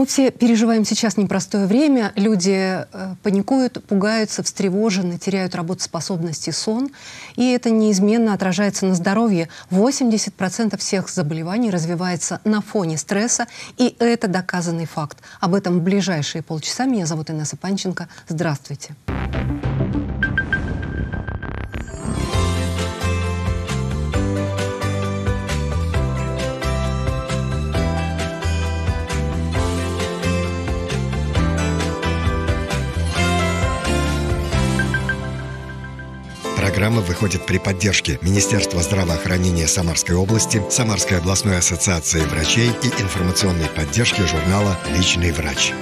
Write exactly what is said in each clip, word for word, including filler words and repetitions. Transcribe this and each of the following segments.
Мы все переживаем сейчас непростое время. Люди паникуют, пугаются, встревожены, теряют работоспособность и сон. И это неизменно отражается на здоровье. восемьдесят процентов всех заболеваний развивается на фоне стресса. И это доказанный факт. Об этом в ближайшие полчаса. Меня зовут Инесса Панченко. Здравствуйте. Программа выходит при поддержке Министерства здравоохранения Самарской области, Самарской областной ассоциации врачей и информационной поддержки журнала «Личный врач».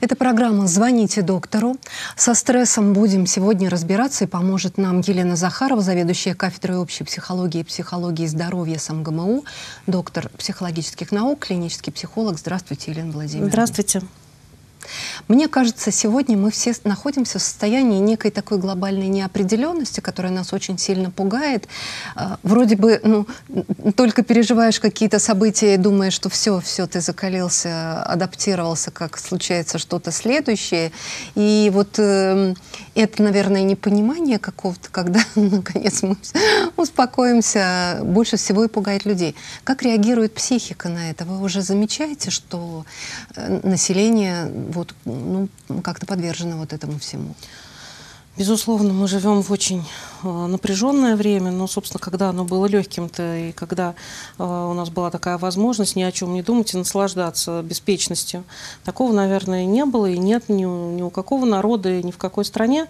Это программа «Звоните доктору». Со стрессом будем сегодня разбираться, и поможет нам Елена Захарова, заведующая кафедрой общей психологии и психологии здоровья СМГМУ, доктор психологических наук, клинический психолог. Здравствуйте, Елена Владимировна. Здравствуйте. Мне кажется, сегодня мы все находимся в состоянии некой такой глобальной неопределенности, которая нас очень сильно пугает. Вроде бы, ну, только переживаешь какие-то события и думаешь, что все, все, ты закалился, адаптировался, как случается что-то следующее. И вот э, это, наверное, непонимание какого-то, когда, наконец, мы успокоимся, больше всего и пугает людей. Как реагирует психика на это? Вы уже замечаете, что население... Вот, ну, как-то подвержена вот этому всему. Безусловно, мы живем в очень э, напряженное время, но, собственно, когда оно было легким-то, и когда э, у нас была такая возможность ни о чем не думать и наслаждаться беспечностью, такого, наверное, не было и нет ни, ни у какого народа и ни в какой стране. Э,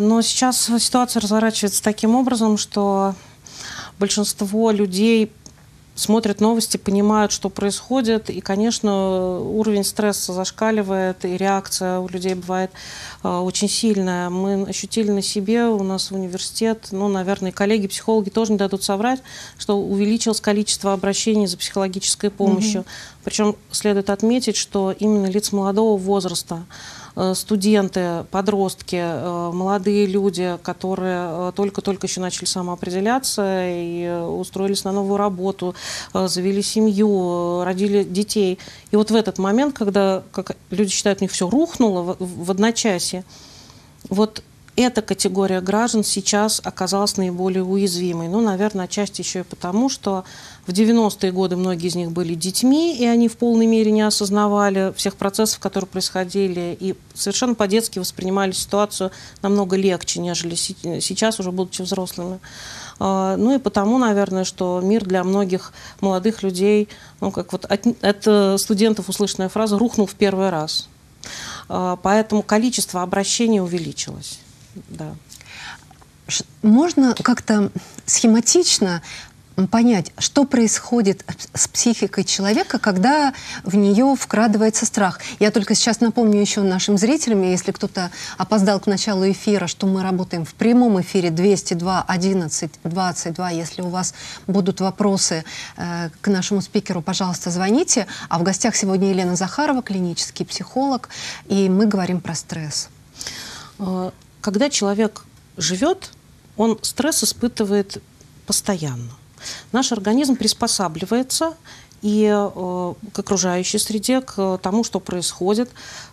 но сейчас ситуация разворачивается таким образом, что большинство людей смотрят новости, понимают, что происходит, и, конечно, уровень стресса зашкаливает, и реакция у людей бывает э, очень сильная. Мы ощутили на себе, у нас в университет, ну, наверное, коллеги, психологи тоже не дадут соврать, что увеличилось количество обращений за психологической помощью. Mm-hmm. Причем следует отметить, что именно лиц молодого возраста, студенты, подростки, молодые люди, которые только-только еще начали самоопределяться и устроились на новую работу, завели семью, родили детей. И вот в этот момент, когда, как люди считают, у них все рухнуло в одночасье, вот эта категория граждан сейчас оказалась наиболее уязвимой. Ну, наверное, отчасти еще и потому, что в девяностые годы многие из них были детьми, и они в полной мере не осознавали всех процессов, которые происходили, и совершенно по-детски воспринимали ситуацию намного легче, нежели сейчас, уже будучи взрослыми. Ну и потому, наверное, что мир для многих молодых людей, ну, как вот от, от студентов услышанная фраза, рухнул в первый раз. Поэтому количество обращений увеличилось. Да. Можно как-то схематично понять, что происходит с психикой человека, когда в нее вкрадывается страх. Я только сейчас напомню еще нашим зрителям, если кто-то опоздал к началу эфира, что мы работаем в прямом эфире двести два одиннадцать двадцать два. Если у вас будут вопросы э, к нашему спикеру, пожалуйста, звоните. А в гостях сегодня Елена Захарова, клинический психолог, и мы говорим про стресс. Когда человек живет, он стресс испытывает постоянно. Наш организм приспосабливается и э, к окружающей среде, к тому, что происходит.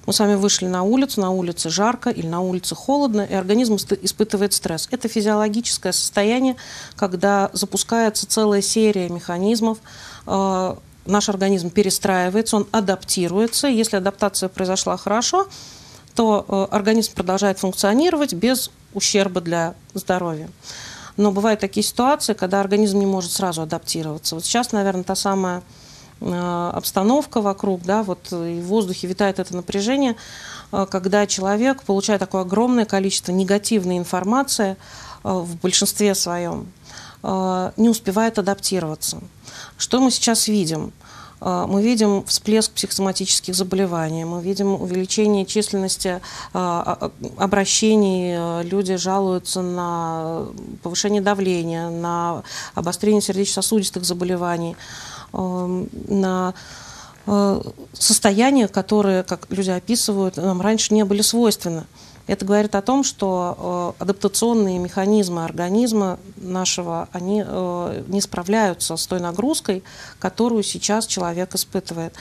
Мы с вами вышли на улицу, на улице жарко или на улице холодно, и организм испытывает стресс. Это физиологическое состояние, когда запускается целая серия механизмов. Э, наш организм перестраивается, он адаптируется. Если адаптация произошла хорошо, то э, организм продолжает функционировать без ущерба для здоровья. Но бывают такие ситуации, когда организм не может сразу адаптироваться. Вот сейчас, наверное, та самая э, обстановка вокруг, да, вот и в воздухе витает это напряжение, э, когда человек получает такое огромное количество негативной информации э, в большинстве своем, э, не успевает адаптироваться. Что мы сейчас видим? Мы видим всплеск психосоматических заболеваний, мы видим увеличение численности обращений, люди жалуются на повышение давления, на обострение сердечно-сосудистых заболеваний, на состояния, которые, как люди описывают, нам раньше не были свойственны. Это говорит о том, что адаптационные механизмы организма нашего, они не справляются с той нагрузкой, которую сейчас человек испытывает.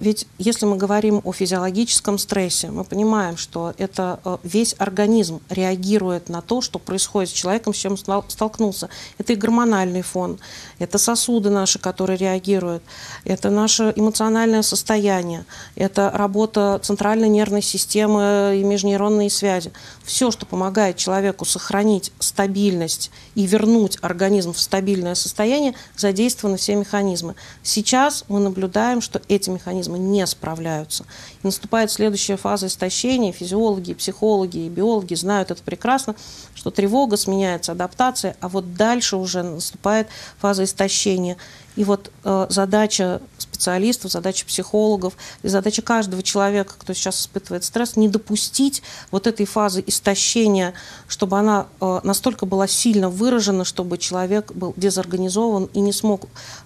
Ведь если мы говорим о физиологическом стрессе, мы понимаем, что это весь организм реагирует на то, что происходит с человеком, с чем столкнулся. Это и гормональный фон, это сосуды наши, которые реагируют, это наше эмоциональное состояние, это работа центральной нервной системы и межнейронные связи. Все, что помогает человеку сохранить стабильность и вернуть организм в стабильное состояние, задействованы все механизмы. Сейчас мы наблюдаем, что эти механизмы не справляются. И наступает следующая фаза истощения. Физиологи, психологи и биологи знают это прекрасно, что тревога сменяется адаптацией, а вот дальше уже наступает фаза истощения. И вот э, задача специалистов, задача психологов и задача каждого человека, кто сейчас испытывает стресс, не допустить вот этой фазы истощения, чтобы она э, настолько была сильно выражена, чтобы человек был дезорганизован и не смог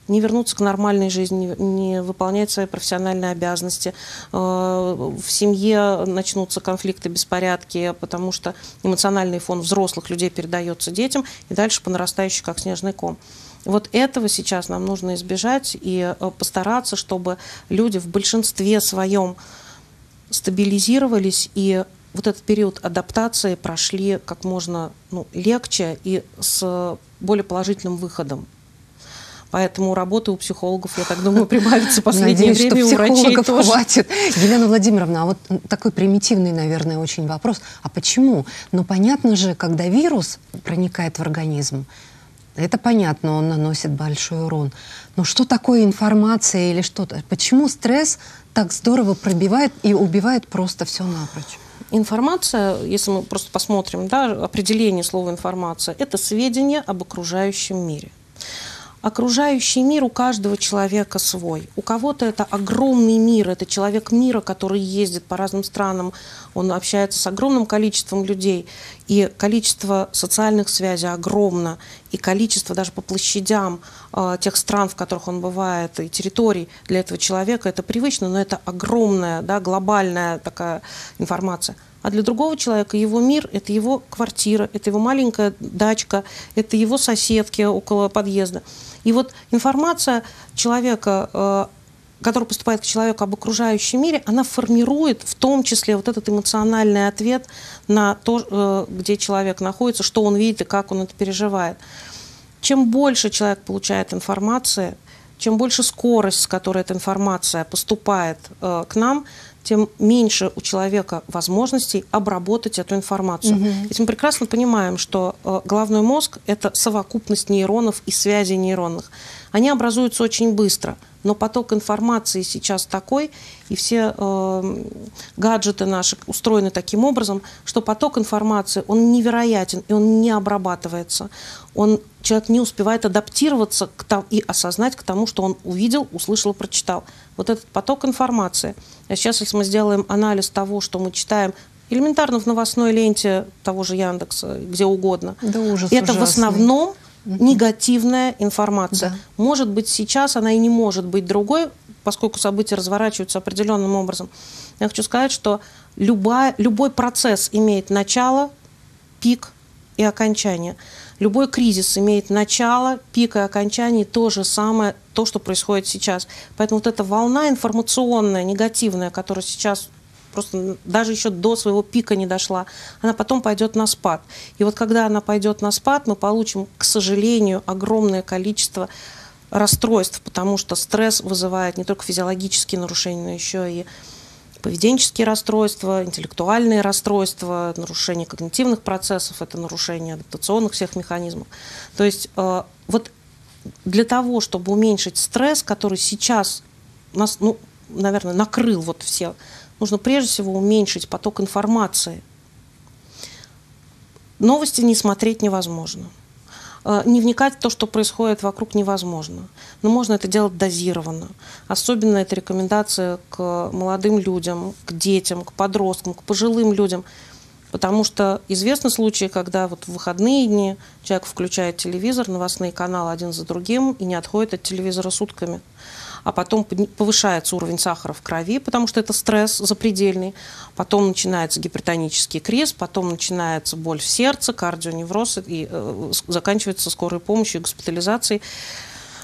не вернуться к нормальной жизни, не выполнять свои профессиональные обязанности. Э, в семье начнутся конфликты, беспорядки, потому что эмоциональный фон взрослых людей передается детям и дальше по нарастающей, как снежный ком. Вот этого сейчас нам нужно избежать и постараться, чтобы люди в большинстве своем стабилизировались и вот этот период адаптации прошли как можно, ну, легче и с более положительным выходом. Поэтому работы у психологов, я так думаю, прибавится в последнее Надеюсь, время, что у врачей тоже. Хватит. Елена Владимировна, а вот такой примитивный, наверное, очень вопрос. А почему? Ну, понятно же, когда вирус проникает в организм, это понятно, он наносит большой урон. Но что такое информация или что-то? Почему стресс так здорово пробивает и убивает просто все напрочь? Информация, если мы просто посмотрим, да, определение слова «информация», это сведения об окружающем мире. Окружающий мир у каждого человека свой. У кого-то это огромный мир, это человек мира, который ездит по разным странам, он общается с огромным количеством людей, и количество социальных связей огромно, и количество даже по площадям э, тех стран, в которых он бывает, и территорий для этого человека, это привычно, но это огромная, да, глобальная такая информация. А для другого человека его мир – это его квартира, это его маленькая дачка, это его соседки около подъезда. И вот информация человека, которая поступает к человеку об окружающем мире, она формирует в том числе вот этот эмоциональный ответ на то, где человек находится, что он видит и как он это переживает. Чем больше человек получает информации, чем больше скорость, с которой эта информация поступает к нам, тем меньше у человека возможностей обработать эту информацию. Угу. Ведь мы прекрасно понимаем, что э, головной мозг – это совокупность нейронов и связей нейронных. Они образуются очень быстро, но поток информации сейчас такой, и все э, гаджеты наши устроены таким образом, что поток информации, он невероятен, и он не обрабатывается. Он, человек не успевает адаптироваться к тому, и осознать к тому, что он увидел, услышал, прочитал. Вот этот поток информации. А сейчас, если мы сделаем анализ того, что мы читаем элементарно в новостной ленте того же Яндекса, где угодно, да ужас, это ужасный. В основном негативная информация. Да. Может быть, сейчас она и не может быть другой, поскольку события разворачиваются определенным образом. Я хочу сказать, что любая, любой процесс имеет начало, пик и окончание. Любой кризис имеет начало, пик и окончание, то же самое, то, что происходит сейчас. Поэтому вот эта волна информационная, негативная, которая сейчас просто даже еще до своего пика не дошла, она потом пойдет на спад. И вот когда она пойдет на спад, мы получим, к сожалению, огромное количество расстройств, потому что стресс вызывает не только физиологические нарушения, но еще и поведенческие расстройства, интеллектуальные расстройства, нарушение когнитивных процессов, это нарушение адаптационных всех механизмов. То есть э, вот для того, чтобы уменьшить стресс, который сейчас нас, ну, наверное, накрыл вот все, нужно прежде всего уменьшить поток информации. Новости не смотреть невозможно. Не вникать в то, что происходит вокруг, невозможно. Но можно это делать дозированно. Особенно это рекомендация к молодым людям, к детям, к подросткам, к пожилым людям. Потому что известны случаи, когда вот в выходные дни человек включает телевизор, новостные каналы один за другим и не отходит от телевизора сутками. а потом повышается уровень сахара в крови, потому что это стресс запредельный, потом начинается гипертонический криз, потом начинается боль в сердце, кардионевроз, и э, заканчивается скорой помощью, госпитализацией.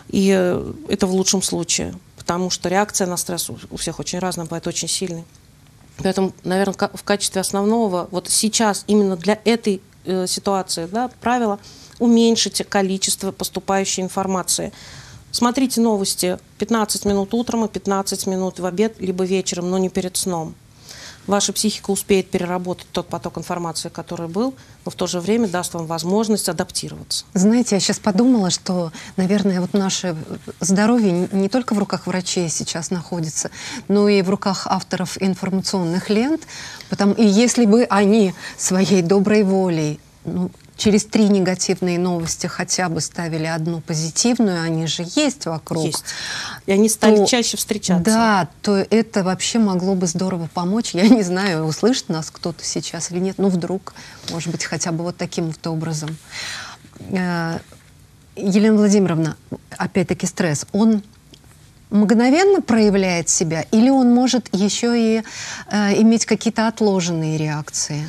И э, это в лучшем случае, потому что реакция на стресс у, у всех очень разная, бывает очень сильной. Поэтому, наверное, в качестве основного, вот сейчас именно для этой э, ситуации, да, правило уменьшите количество поступающей информации. Смотрите новости пятнадцать минут утром и пятнадцать минут в обед, либо вечером, но не перед сном. Ваша психика успеет переработать тот поток информации, который был, но в то же время даст вам возможность адаптироваться. Знаете, я сейчас подумала, что, наверное, вот наше здоровье не только в руках врачей сейчас находится, но и в руках авторов информационных лент. Потому, и если бы они своей доброй волей... Ну, через три негативные новости хотя бы ставили одну позитивную, они же есть вокруг. Есть. И они стали то, чаще встречаться. Да, то это вообще могло бы здорово помочь. Я не знаю, услышит нас кто-то сейчас или нет, но вдруг, может быть, хотя бы вот таким вот образом. Елена Владимировна, опять-таки стресс, он мгновенно проявляет себя или он может еще и иметь какие-то отложенные реакции?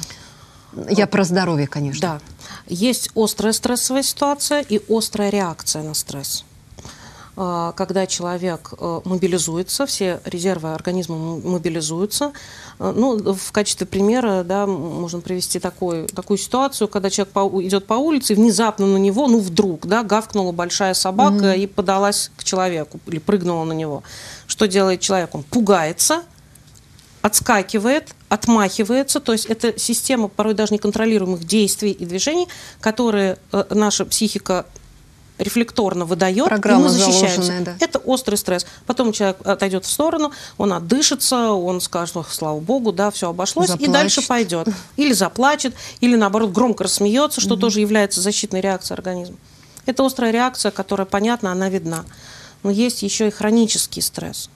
Я про здоровье, конечно. Да. Есть острая стрессовая ситуация и острая реакция на стресс. Когда человек мобилизуется, все резервы организма мобилизуются. Ну, в качестве примера, да, можно привести такой, такую ситуацию, когда человек по, идет по улице, и внезапно на него, ну вдруг, да, гавкнула большая собака, mm-hmm. и подалась к человеку, или прыгнула на него. Что делает человек? Он пугается, отскакивает, отмахивается, то есть это система порой даже неконтролируемых действий и движений, которые наша психика рефлекторно выдает, программа и мы защищаемся. Да. Это острый стресс. Потом человек отойдет в сторону, он отдышится, он скажет, слава богу, да, все обошлось, заплачет. И дальше пойдет. Или заплачет, или наоборот громко рассмеется, что угу. тоже является защитной реакцией организма. Это острая реакция, которая, понятно, она видна. Но есть еще и хронический стресс.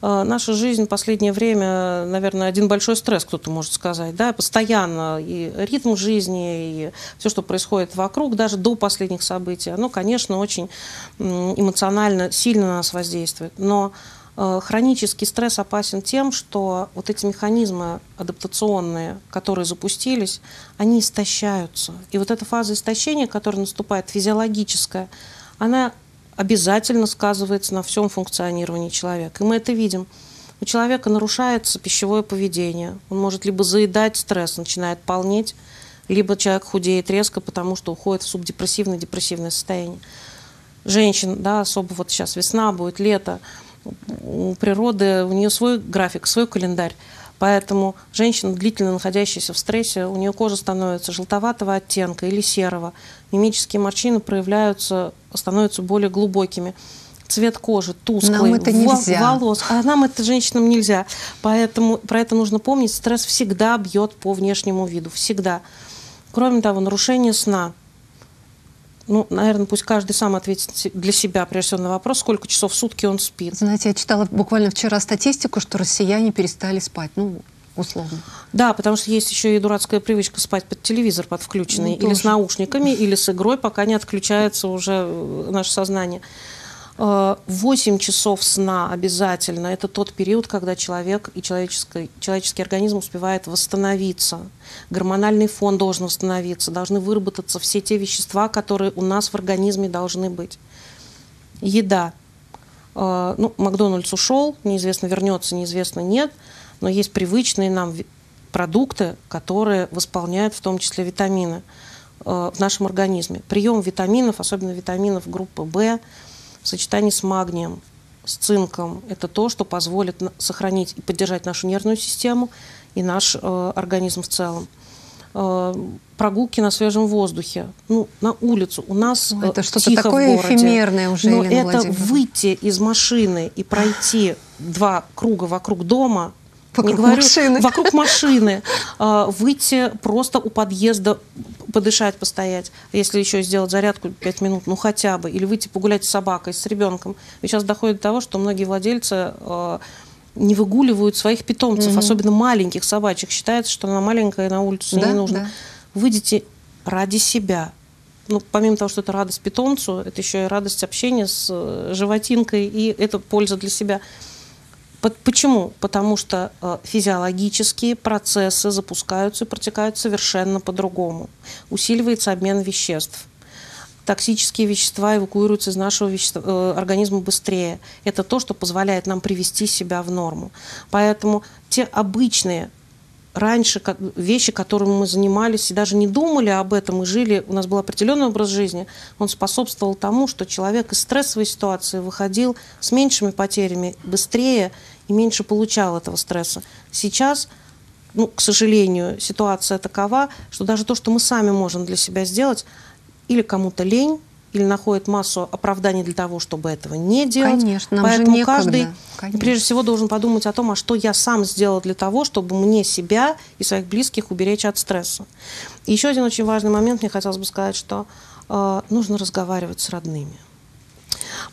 Наша жизнь в последнее время, наверное, один большой стресс, кто-то может сказать, да, постоянно и ритм жизни, и все, что происходит вокруг, даже до последних событий, оно, конечно, очень эмоционально сильно на нас воздействует, но хронический стресс опасен тем, что вот эти механизмы адаптационные, которые запустились, они истощаются, и вот эта фаза истощения, которая наступает, физиологическая, она обязательно сказывается на всем функционировании человека. И мы это видим. У человека нарушается пищевое поведение. Он может либо заедать стресс, начинает полнеть, либо человек худеет резко, потому что уходит в субдепрессивное, депрессивное состояние. Женщин, да, особо вот сейчас весна, будет лето. У природы, у нее свой график, свой календарь. Поэтому женщина, длительно находящаяся в стрессе, у нее кожа становится желтоватого оттенка или серого. Мимические морщины проявляются, становятся более глубокими. Цвет кожи тусклый. Нам это нельзя. Волос. А нам это, женщинам, нельзя. Поэтому про это нужно помнить. Стресс всегда бьет по внешнему виду. Всегда. Кроме того, нарушение сна. Ну, наверное, пусть каждый сам ответит для себя, прежде всего, на вопрос, сколько часов в сутки он спит. Знаете, я читала буквально вчера статистику, что россияне перестали спать, ну, условно. Да, потому что есть еще и дурацкая привычка спать под телевизор, под включенный, ну, или тоже с наушниками, или с игрой, пока не отключается уже наше сознание. восемь часов сна обязательно. Это тот период, когда человек и человеческий, человеческий организм успевает восстановиться. Гормональный фон должен восстановиться. Должны выработаться все те вещества, которые у нас в организме должны быть. Еда. Ну, Макдональдс ушел, неизвестно, вернется, неизвестно, нет. Но есть привычные нам продукты, которые восполняют в том числе витамины в нашем организме. Прием витаминов, особенно витаминов группы В, в сочетании с магнием, с цинком. Это то, что позволит сохранить и поддержать нашу нервную систему и наш э, организм в целом. Э, прогулки на свежем воздухе, ну, на улицу. У нас э, это что-то такое эфемерное уже, но Елена Владимировна, это выйти из машины и пройти два круга вокруг дома, вокруг, не говорю, машины. вокруг машины, э, выйти просто у подъезда, подышать, постоять, если еще сделать зарядку пять минут, ну хотя бы, или выйти погулять с собакой, с ребенком. И сейчас доходит до того, что многие владельцы э, не выгуливают своих питомцев, mm-hmm. особенно маленьких собачек. Считается, что она маленькая, на улицу да, не нужно. Да. Выйдите ради себя, ну, помимо того, что это радость питомцу, это еще и радость общения с животинкой, и это польза для себя. Почему? Потому что физиологические процессы запускаются и протекают совершенно по-другому. Усиливается обмен веществ. Токсические вещества эвакуируются из нашего вещества, э, организма быстрее. Это то, что позволяет нам привести себя в норму. Поэтому те обычные раньше как, вещи, которыми мы занимались, и даже не думали об этом, и жили, у нас был определенный образ жизни, он способствовал тому, что человек из стрессовой ситуации выходил с меньшими потерями, быстрее и меньше получал этого стресса. Сейчас... Ну, к сожалению, ситуация такова, что даже то, что мы сами можем для себя сделать, или кому-то лень, или находит массу оправданий для того, чтобы этого не делать. Конечно, поэтому каждый, Конечно. прежде всего, должен подумать о том, а что я сам сделал для того, чтобы мне себя и своих близких уберечь от стресса. И еще один очень важный момент, мне хотелось бы сказать, что э, нужно разговаривать с родными.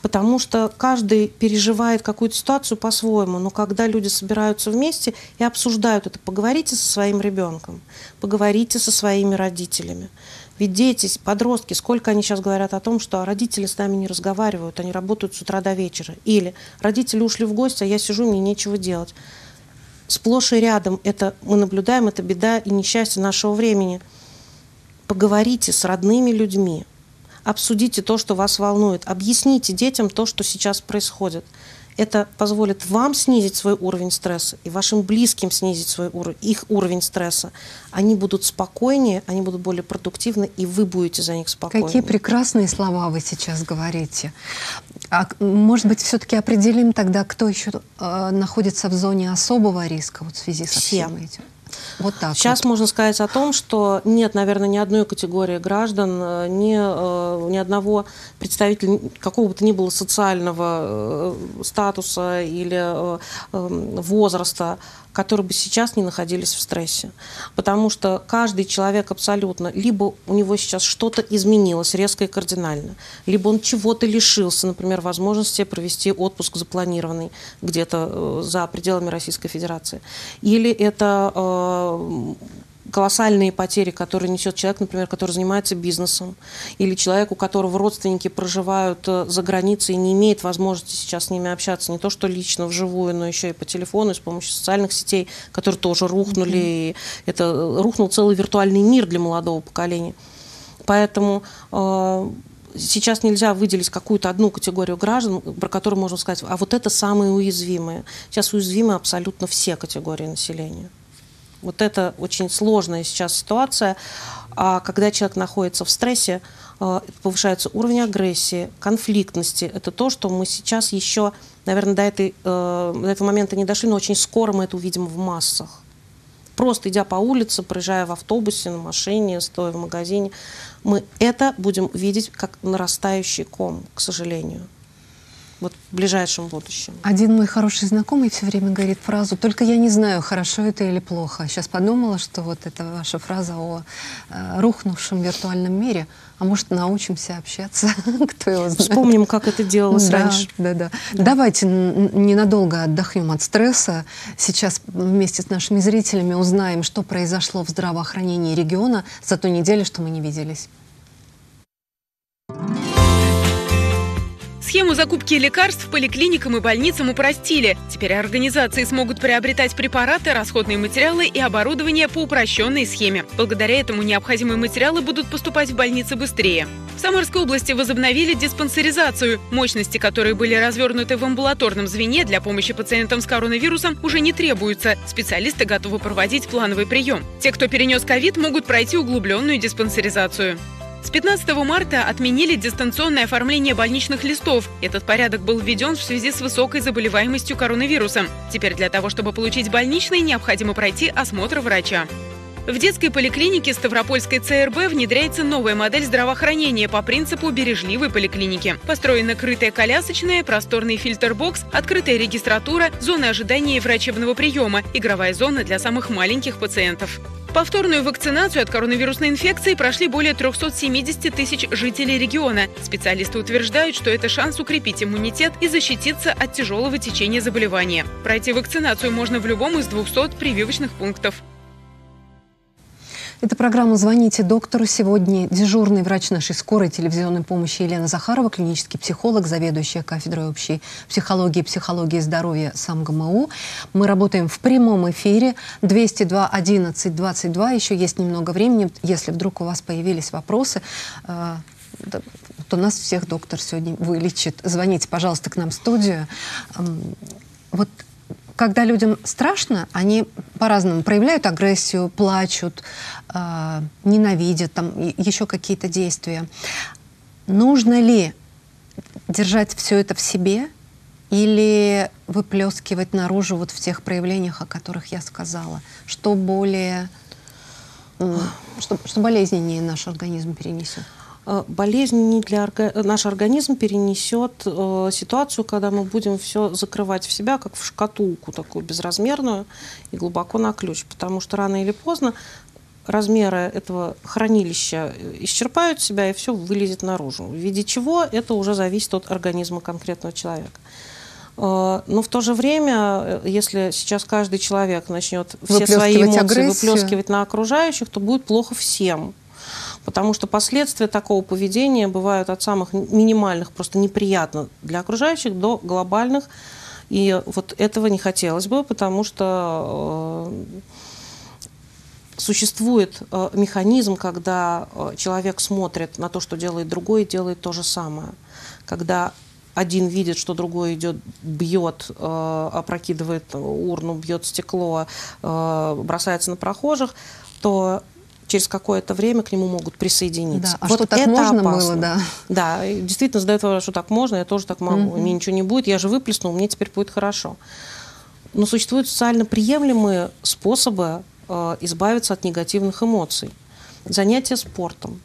Потому что каждый переживает какую-то ситуацию по-своему, но когда люди собираются вместе и обсуждают это, поговорите со своим ребенком, поговорите со своими родителями. Ведь дети, подростки, сколько они сейчас говорят о том, что родители с нами не разговаривают, они работают с утра до вечера. Или родители ушли в гости, а я сижу, мне нечего делать. Сплошь и рядом это мы наблюдаем, это беда и несчастье нашего времени. Поговорите с родными людьми. Обсудите то, что вас волнует. Объясните детям то, что сейчас происходит. Это позволит вам снизить свой уровень стресса и вашим близким снизить свой уровень, их уровень стресса. Они будут спокойнее, они будут более продуктивны, и вы будете за них спокойнее. Какие прекрасные слова вы сейчас говорите. А, может быть, все-таки определим тогда, кто еще э, находится в зоне особого риска вот в связи со всем этим? Вот так Сейчас вот. Можно сказать о том, что нет, наверное, ни одной категории граждан, ни, ни одного представителя какого бы то ни было социального статуса или возраста, которые бы сейчас не находились в стрессе. Потому что каждый человек абсолютно, либо у него сейчас что-то изменилось резко и кардинально, либо он чего-то лишился, например, возможности провести отпуск запланированный где-то за пределами Российской Федерации. Или это э, колоссальные потери, которые несет человек, например, который занимается бизнесом, или человек, у которого родственники проживают за границей и не имеет возможности сейчас с ними общаться, не то что лично, вживую, но еще и по телефону, и с помощью социальных сетей, которые тоже рухнули, и это рухнул целый виртуальный мир для молодого поколения. Поэтому э, сейчас нельзя выделить какую-то одну категорию граждан, про которую можно сказать, а вот это самые уязвимые. Сейчас уязвимы абсолютно все категории населения. Вот это очень сложная сейчас ситуация, а когда человек находится в стрессе, повышается уровень агрессии, конфликтности. Это то, что мы сейчас еще, наверное, до, этой, до этого момента не дошли, но очень скоро мы это увидим в массах. Просто идя по улице, проезжая в автобусе, на машине, стоя в магазине, мы это будем видеть как нарастающий ком, к сожалению. Вот в ближайшем будущем. Один мой хороший знакомый все время говорит фразу «Только я не знаю, хорошо это или плохо». Сейчас подумала, что вот эта ваша фраза о э, рухнувшем виртуальном мире. А может, научимся общаться, кто его знает. Вспомним, как это делалось да, раньше. Да, да. Да. Давайте ненадолго отдохнем от стресса. Сейчас вместе с нашими зрителями узнаем, что произошло в здравоохранении региона за ту неделю, что мы не виделись. Схему закупки лекарств поликлиникам и больницам упростили. Теперь организации смогут приобретать препараты, расходные материалы и оборудование по упрощенной схеме. Благодаря этому необходимые материалы будут поступать в больницы быстрее. В Самарской области возобновили диспансеризацию. Мощности, которые были развернуты в амбулаторном звене для помощи пациентам с коронавирусом, уже не требуются. Специалисты готовы проводить плановый прием. Те, кто перенес ковид, могут пройти углубленную диспансеризацию. С пятнадцатого марта отменили дистанционное оформление больничных листов. Этот порядок был введен в связи с высокой заболеваемостью коронавирусом. Теперь для того, чтобы получить больничный, необходимо пройти осмотр врача. В детской поликлинике Ставропольской ЦРБ внедряется новая модель здравоохранения по принципу бережливой поликлиники. Построена крытая колясочная, просторный фильтр-бокс, открытая регистратура, зона ожидания и врачебного приема, игровая зона для самых маленьких пациентов. Повторную вакцинацию от коронавирусной инфекции прошли более трёхсот семидесяти тысяч жителей региона. Специалисты утверждают, что это шанс укрепить иммунитет и защититься от тяжелого течения заболевания. Пройти вакцинацию можно в любом из двухсот прививочных пунктов. Это программа «Звоните доктору». Сегодня дежурный врач нашей скорой телевизионной помощи Елена Захарова, клинический психолог, заведующая кафедрой общей психологии и психологии здоровья СамГМУ. Мы работаем в прямом эфире. двести два одиннадцать двадцать два. Еще есть немного времени. Если вдруг у вас появились вопросы, то нас всех доктор сегодня вылечит. Звоните, пожалуйста, к нам в студию. Вот когда людям страшно, они по-разному проявляют агрессию, плачут, э, ненавидят, там еще какие-то действия. Нужно ли держать все это в себе или выплескивать наружу вот в тех проявлениях, о которых я сказала? Что более, э, что, что болезненнее наш организм перенесет? Болезнь для орга... наш организм перенесет э, ситуацию, когда мы будем все закрывать в себя, как в шкатулку такую безразмерную и глубоко на ключ. Потому что рано или поздно размеры этого хранилища исчерпают себя, и все вылезет наружу. В виде чего это уже зависит от организма конкретного человека. Э, но в то же время, если сейчас каждый человек начнет все свои эмоции агрессию. выплескивать на окружающих, то будет плохо всем. Потому что последствия такого поведения бывают от самых минимальных, просто неприятно для окружающих, до глобальных. И вот этого не хотелось бы, потому что э, существует э, механизм, когда э, человек смотрит на то, что делает другой, и делает то же самое. Когда один видит, что другой идет, бьет, э, опрокидывает урну, бьет стекло, э, бросается на прохожих, то через какое-то время к нему могут присоединиться. Да, а вот что, так это можно опасно. Было, да. Да, действительно задают вопрос, что так можно, я тоже так могу, mm-hmm. мне ничего не будет, я же выплеснул, мне теперь будет хорошо. Но существуют социально приемлемые способы э, избавиться от негативных эмоций. Занятия спортом.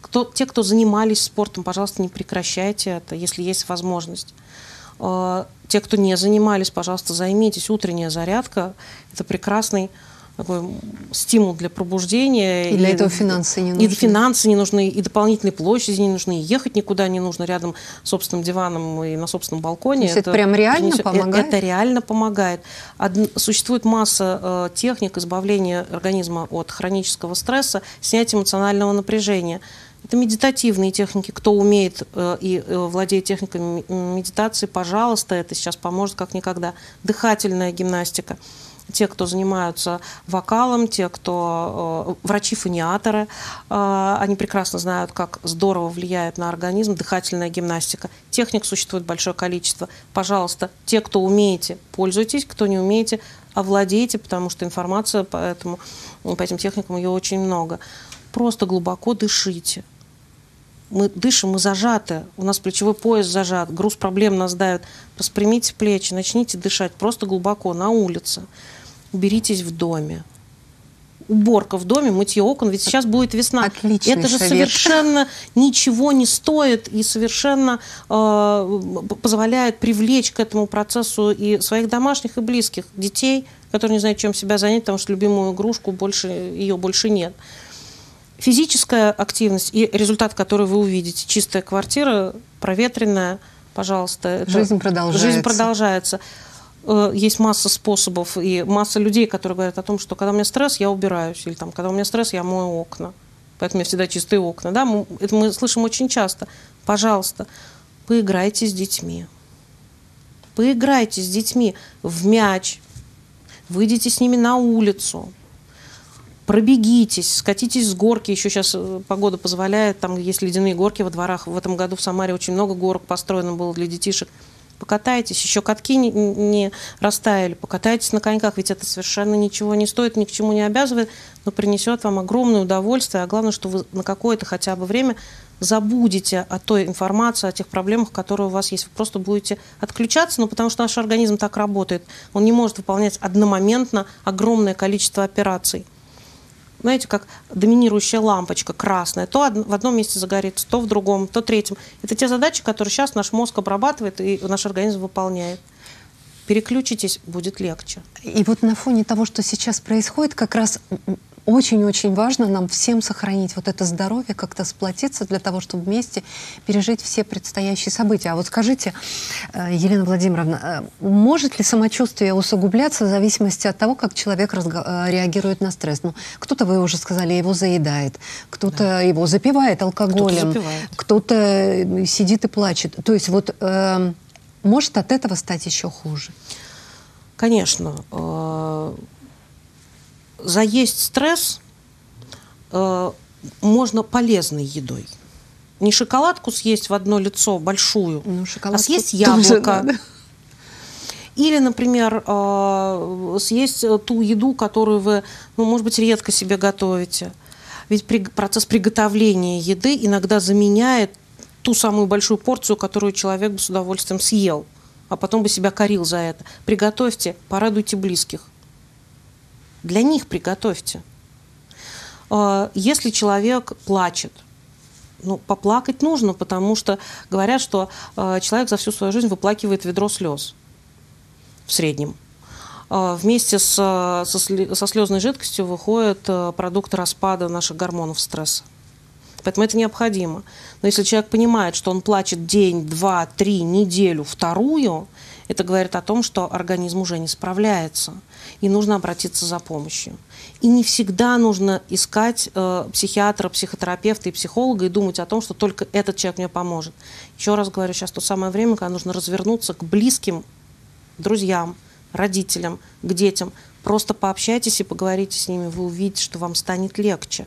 Кто, те, кто занимались спортом, пожалуйста, не прекращайте это, если есть возможность. Э, те, кто не занимались, пожалуйста, займитесь. Утренняя зарядка – это прекрасный такой стимул для пробуждения. И для этого финансы не нужны. И финансы не нужны, и дополнительные площади не нужны, и ехать никуда не нужно, рядом с собственным диваном и на собственном балконе. То есть это, это прям реально принесет, помогает? Это реально помогает. Од... Существует масса э, техник избавления организма от хронического стресса, снятия эмоционального напряжения. Это медитативные техники. Кто умеет э, и э, владеет техниками медитации, пожалуйста, это сейчас поможет как никогда. Дыхательная гимнастика. Те, кто занимаются вокалом, те, кто э, врачи-фониаторы, э, они прекрасно знают, как здорово влияет на организм дыхательная гимнастика. Техник существует большое количество. Пожалуйста, те, кто умеете, пользуйтесь, кто не умеете, овладейте, потому что информация по, этому, по этим техникам ее очень много. Просто глубоко дышите. Мы дышим, мы зажаты, у нас плечевой пояс зажат, груз проблем нас давит. Распрямите плечи, начните дышать просто глубоко на улице. Уберитесь в доме. Уборка в доме, мытье окон, ведь сейчас будет весна. Отличный Это же совет. Совершенно ничего не стоит и совершенно э, позволяет привлечь к этому процессу и своих домашних, и близких, детей, которые не знают, чем себя занять, потому что любимую игрушку больше, ее больше нет. Физическая активность и результат, который вы увидите, чистая квартира, проветренная, пожалуйста. Жизнь продолжается. Жизнь продолжается. Есть масса способов и масса людей, которые говорят о том, что когда у меня стресс, я убираюсь, или там, когда у меня стресс, я мою окна. Поэтому у меня всегда чистые окна. Да? Мы, это мы слышим очень часто. Пожалуйста, поиграйте с детьми. Поиграйте с детьми в мяч. Выйдите с ними на улицу. Пробегитесь, скатитесь с горки. Еще сейчас погода позволяет, там есть ледяные горки во дворах. В этом году в Самаре очень много горок построено было для детишек. Покатайтесь, еще катки не, не растаяли. Покатайтесь на коньках, ведь это совершенно ничего не стоит, ни к чему не обязывает, но принесет вам огромное удовольствие. А главное, что вы на какое-то хотя бы время забудете о той информации, о тех проблемах, которые у вас есть. Вы просто будете отключаться, ну, потому что наш организм так работает. Он не может выполнять одномоментно огромное количество операций. Знаете, как доминирующая лампочка красная, то в одном месте загорится, то в другом, то в третьем. Это те задачи, которые сейчас наш мозг обрабатывает и наш организм выполняет. переключитесь, будет легче. И вот на фоне того, что сейчас происходит, как раз очень-очень важно нам всем сохранить вот это здоровье, как-то сплотиться для того, чтобы вместе пережить все предстоящие события. А вот скажите, Елена Владимировна, может ли самочувствие усугубляться в зависимости от того, как человек реагирует на стресс? Ну, кто-то, вы уже сказали, его заедает, кто-то да. его запивает алкоголем, кто-то кто сидит и плачет. То есть вот э, может от этого стать еще хуже? Конечно. Заесть стресс э, можно полезной едой. Не шоколадку съесть в одно лицо большую, ну, а съесть яблоко. Или, например, э, съесть ту еду, которую вы, ну, может быть, редко себе готовите. Ведь при, процесс приготовления еды иногда заменяет ту самую большую порцию, которую человек бы с удовольствием съел, а потом бы себя корил за это. Приготовьте, порадуйте близких. Для них приготовьте. Если человек плачет, ну, поплакать нужно, потому что говорят, что человек за всю свою жизнь выплакивает ведро слез в среднем. Вместе с, со, со слезной жидкостью выходят продукты распада наших гормонов стресса. Поэтому это необходимо. Но если человек понимает, что он плачет день, два, три, неделю, вторую, это говорит о том, что организм уже не справляется, и нужно обратиться за помощью. И не всегда нужно искать э, психиатра, психотерапевта и психолога и думать о том, что только этот человек мне поможет. Еще раз говорю, сейчас то самое время, когда нужно развернуться к близким, друзьям, родителям, к детям. Просто пообщайтесь и поговорите с ними, вы увидите, что вам станет легче.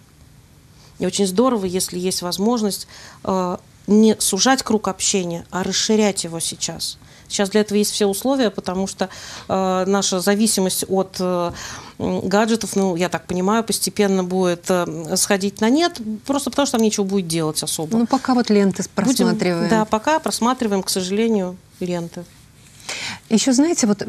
И очень здорово, если есть возможность э, не сужать круг общения, а расширять его сейчас. Сейчас для этого есть все условия, потому что э, наша зависимость от э, гаджетов, ну, я так понимаю, постепенно будет э, сходить на нет, просто потому что там нечего будет делать особо. Ну, пока вот ленты просматриваем. Будем, да, пока просматриваем, к сожалению, ленты. Еще, знаете, вот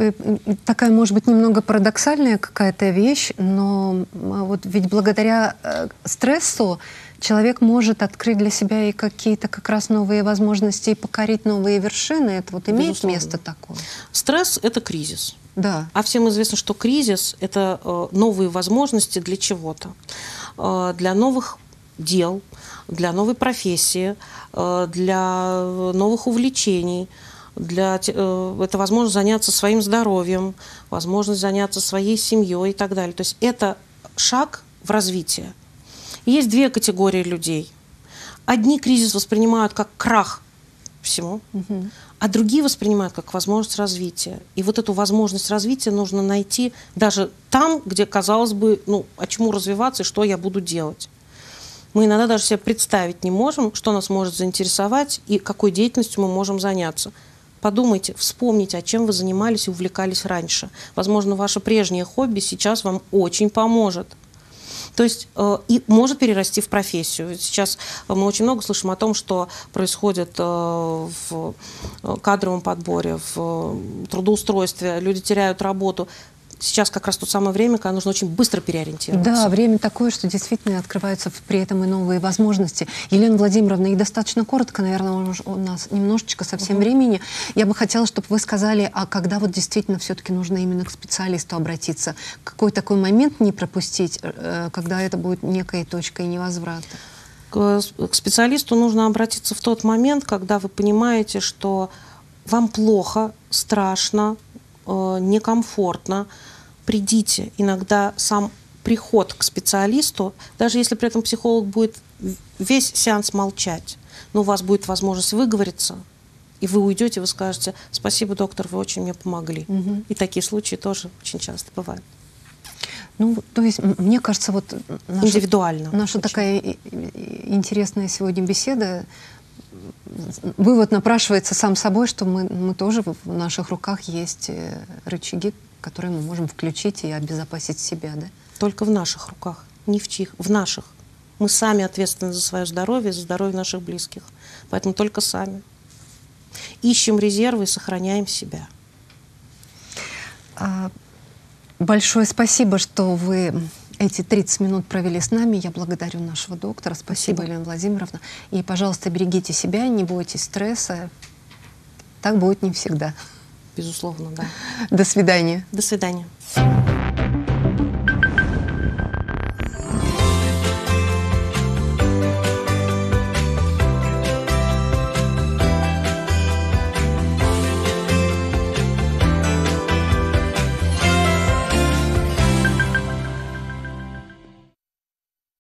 такая, может быть, немного парадоксальная какая-то вещь, но вот ведь благодаря стрессу человек может открыть для себя и какие-то как раз новые возможности и покорить новые вершины. Это вот имеет Безусловно. место такое? Стресс — это кризис. Да. А всем известно, что кризис — это новые возможности для чего-то, для новых дел, для новой профессии, для новых увлечений. Для, это возможность заняться своим здоровьем, возможность заняться своей семьей и так далее. То есть это шаг в развитии. Есть две категории людей. Одни кризис воспринимают как крах всему, угу. а другие воспринимают как возможность развития. И вот эту возможность развития нужно найти даже там, где, казалось бы, ну, а чему развиваться и что я буду делать. Мы иногда даже себе представить не можем, что нас может заинтересовать и какой деятельностью мы можем заняться. Подумайте, вспомните, а чем вы занимались и увлекались раньше. Возможно, ваше прежнее хобби сейчас вам очень поможет. То есть э, и может перерасти в профессию. Сейчас мы очень много слышим о том, что происходит э, в кадровом подборе, в э, трудоустройстве. Люди теряют работу. Сейчас как раз то самое время, когда нужно очень быстро переориентироваться. Да, время такое, что действительно открываются при этом и новые возможности. Елена Владимировна, и достаточно коротко, наверное, у нас немножечко совсем угу. времени. Я бы хотела, чтобы вы сказали, а когда вот действительно все-таки нужно именно к специалисту обратиться? Какой такой момент не пропустить, когда это будет некой точкой невозврата? К специалисту нужно обратиться в тот момент, когда вы понимаете, что вам плохо, страшно, некомфортно, придите. Иногда сам приход к специалисту, даже если при этом психолог будет весь сеанс молчать, но у вас будет возможность выговориться, и вы уйдете, вы скажете: спасибо, доктор, вы очень мне помогли. Угу. И такие случаи тоже очень часто бывают. Ну, то есть, мне кажется, вот наша, индивидуально, наша такая интересная сегодня беседа, вывод напрашивается сам собой, что мы, мы тоже в наших руках есть рычаги, которые мы можем включить и обезопасить себя, да? Только в наших руках, не в чьих, в наших. Мы сами ответственны за свое здоровье, за здоровье наших близких. Поэтому только сами. Ищем резервы и сохраняем себя. Большое спасибо, что вы эти тридцать минут провели с нами. Я благодарю нашего доктора. Спасибо, Спасибо, Елена Владимировна. И, пожалуйста, берегите себя, не бойтесь стресса. Так будет не всегда. Безусловно, да. До свидания. До свидания.